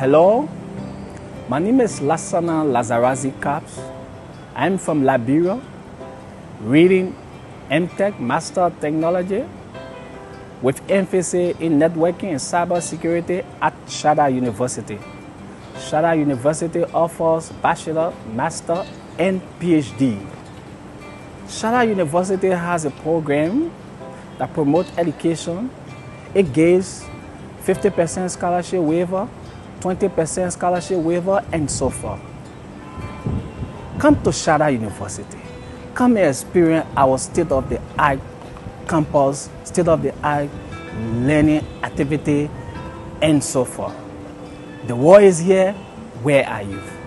Hello, my name is Lasana Lazarizee Capps. I'm from Liberia, reading MTech Master of Technology with emphasis in networking and cybersecurity at Sharda University. Sharda University offers Bachelor, Master, and PhD. Sharda University has a program that promotes education. It gives 50% scholarship waiver, 20% scholarship waiver, and so forth. Come to Sharda University. Come and experience our state-of-the-art campus, state-of-the-art learning activity, and so forth. The world is here. Where are you?